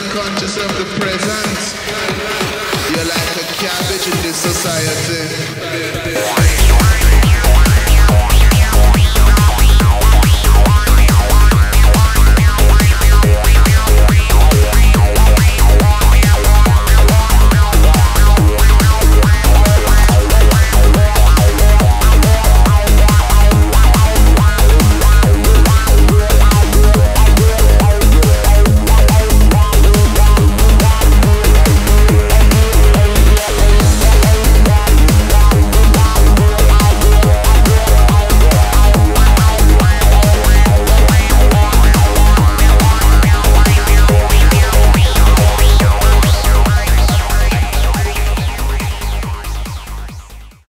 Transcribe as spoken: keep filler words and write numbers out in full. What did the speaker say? unconscious of the present. You're like a cabbage in this society.